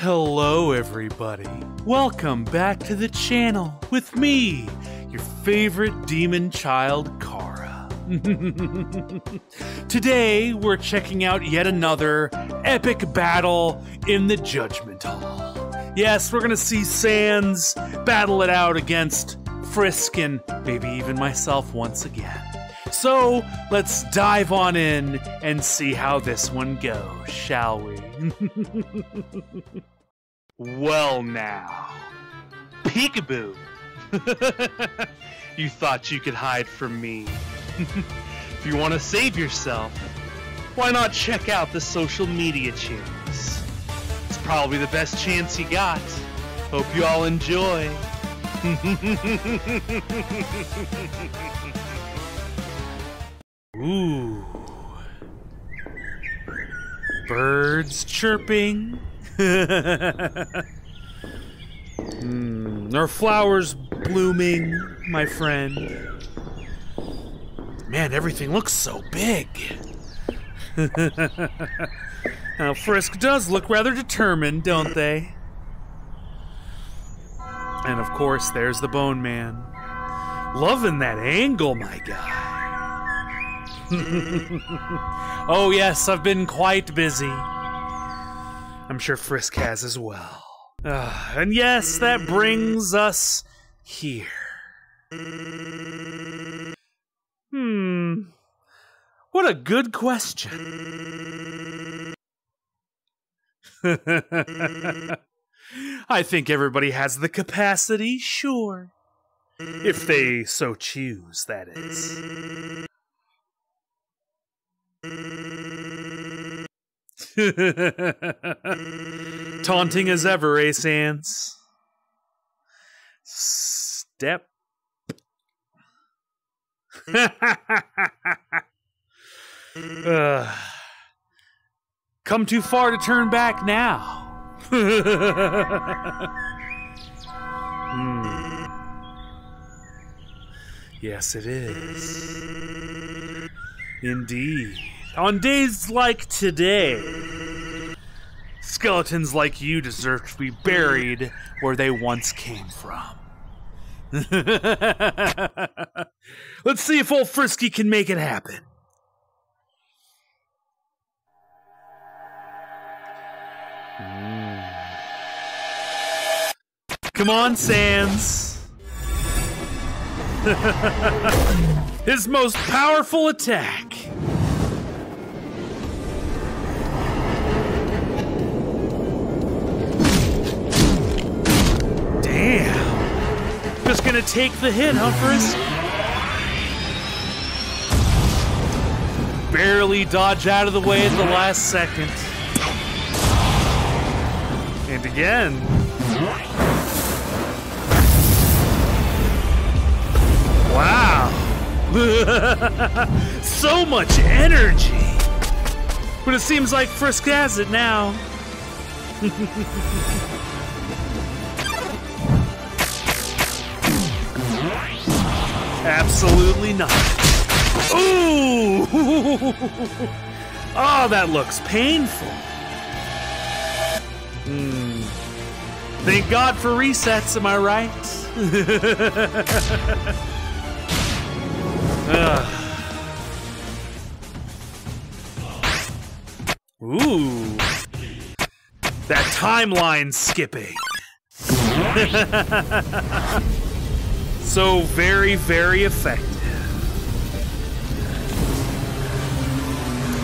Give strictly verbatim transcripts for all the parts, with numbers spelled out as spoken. Hello everybody, welcome back to the channel with me, your favorite demon child, Kara. Today we're checking out yet another epic battle in the Judgment Hall. Yes, we're gonna see Sans battle it out against Frisk and maybe even myself once again. So let's dive on in and see how this one goes, shall we? Well now, peekaboo. You thought you could hide from me. If you want to save yourself, why not check out the social media channels? It's probably the best chance you got. Hope you all enjoy. Ooh. Birds chirping. mm, or flowers blooming, my friend. Man, everything looks so big. Now, Frisk does look rather determined, don't they? And of course, there's the Bone Man. Loving that angle, my guy. Oh yes, I've been quite busy. I'm sure Frisk has as well. Uh, and yes, that brings us here. Hmm. What a good question. I think everybody has the capacity, sure. If they so choose, that is. Taunting as ever, eh, Sans? Step. uh, come too far to turn back now. mm. Yes, it is. Indeed. On days like today, skeletons like you deserve to be buried where they once came from. Let's see if old Frisky can make it happen. Mm. Come on, Sans. His most powerful attack. Damn. Just gonna take the hit, huh, Frisk? Barely dodge out of the way at the last second. And again. Wow. So much energy. But it seems like Frisk has it now. Absolutely not. Ooh! Oh, that looks painful. Mm. Thank God for resets, am I right? uh. Ooh. That timeline skipping. So very, very effective.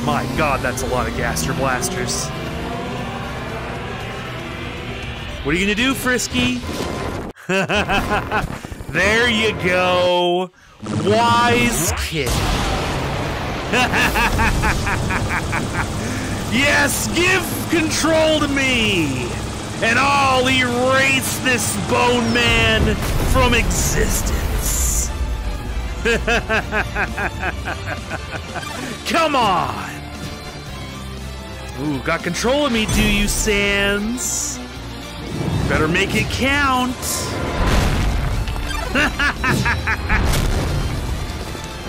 My God, that's a lot of gaster blasters. What are you gonna do, Frisky? There you go. Wise kid. Yes, give control to me. And I'll erase this Bone Man from existence. Come on! Ooh, got control of me, do you, Sans? Better make it count.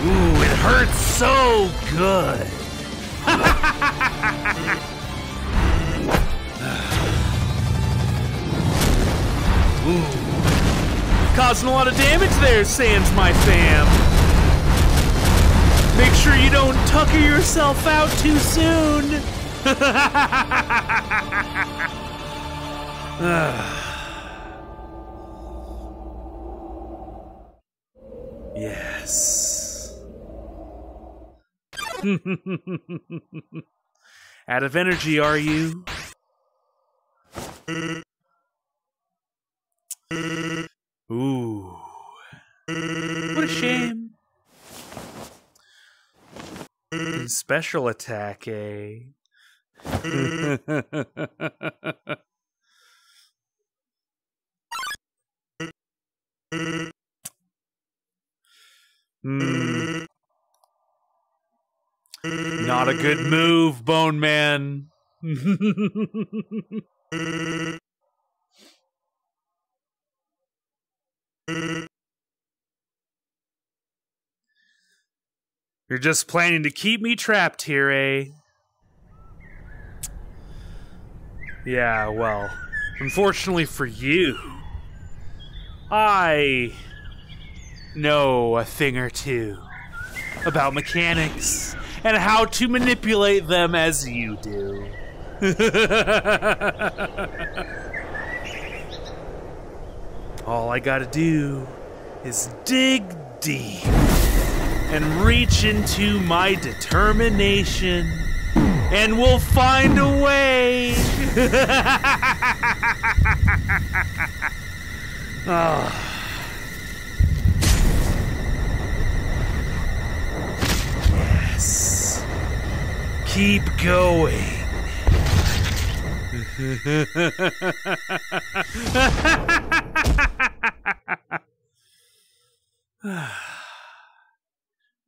Ooh, it hurts so good. Ooh. Causing a lot of damage there, Sans, my fam. Make sure you don't tucker yourself out too soon. Yes. Out of energy, are you? Ooh. What a shame. Special attack, eh? Hmm. Not a good move, Bone Man. You're just planning to keep me trapped here, eh? Yeah, well, unfortunately for you, I know a thing or two about mechanics and how to manipulate them as you do. All I gotta do is dig deep and reach into my determination, and we'll find a way. Oh. Yes. Keep going.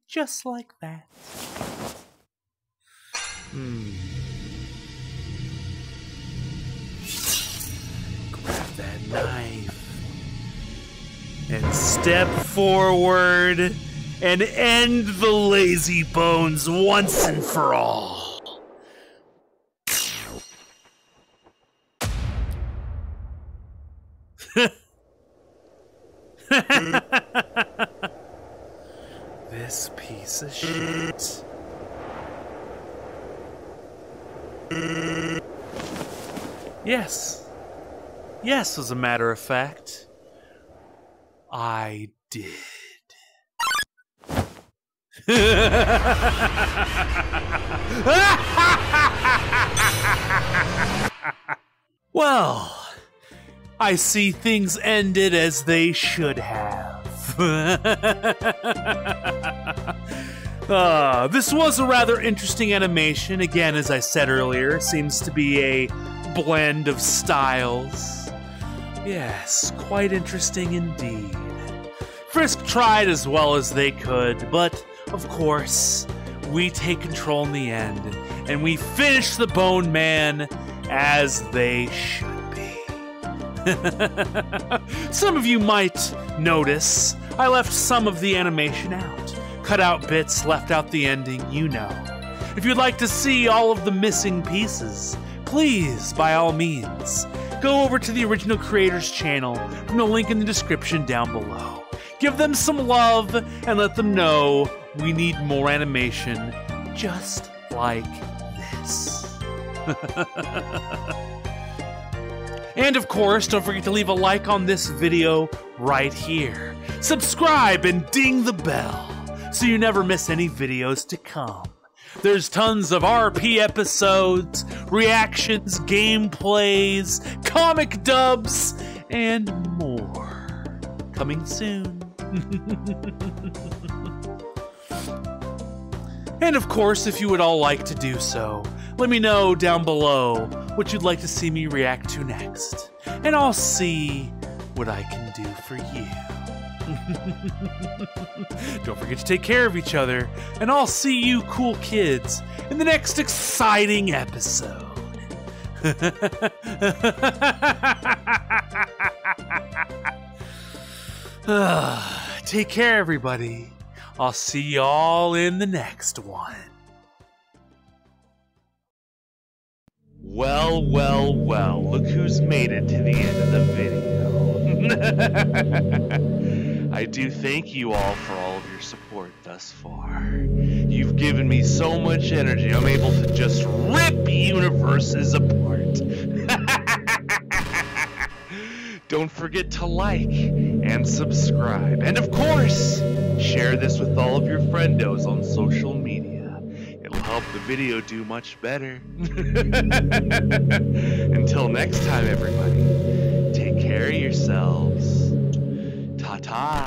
Just like that. Hmm. Grab that knife and step forward and end the lazy bones once and for all. This piece of shit. Yes. Yes, as a matter of fact, I did. Well, I see things ended as they should have. Uh, this was a rather interesting animation. Again, as I said earlier, it seems to be a blend of styles. Yes, quite interesting indeed. Frisk tried as well as they could, but of course, we take control in the end, and we finish the Bone Man as they should be. Some of you might notice I left some of the animation out. Cut out bits, left out the ending, you know. If you'd like to see all of the missing pieces, please, by all means, go over to the original creator's channel from the link in the description down below. Give them some love and let them know we need more animation just like this. And of course, don't forget to leave a like on this video right here. Subscribe and ding the bell, so you never miss any videos to come. There's tons of R P episodes, reactions, gameplays, comic dubs, and more coming soon. And of course, if you would all like to do so, let me know down below what you'd like to see me react to next, and I'll see what I can do for you. Don't forget to take care of each other, and I'll see you cool kids in the next exciting episode. Take care, everybody. I'll see y'all in the next one. Well, well, well, look who's made it to the end of the video. I do thank you all for all of your support thus far. You've given me so much energy, I'm able to just rip universes apart. Don't forget to like and subscribe. And of course, share this with all of your friendos on social media. It'll help the video do much better. Until next time, everybody, take care of yourselves. Ta-ta.